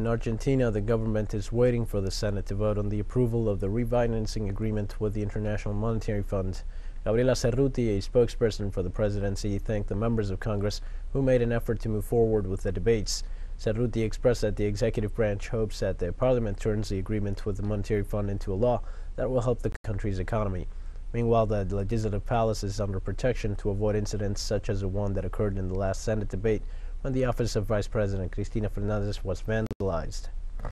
In Argentina, the government is waiting for the Senate to vote on the approval of the refinancing agreement with the International Monetary Fund. Gabriela Cerruti, a spokesperson for the presidency, thanked the members of Congress who made an effort to move forward with the debates. Cerruti expressed that the executive branch hopes that the parliament turns the agreement with the Monetary Fund into a law that will help the country's economy. Meanwhile, the legislative palace is under protection to avoid incidents such as the one that occurred in the last Senate debate, when the office of Vice President Cristina Fernandez was vandalized.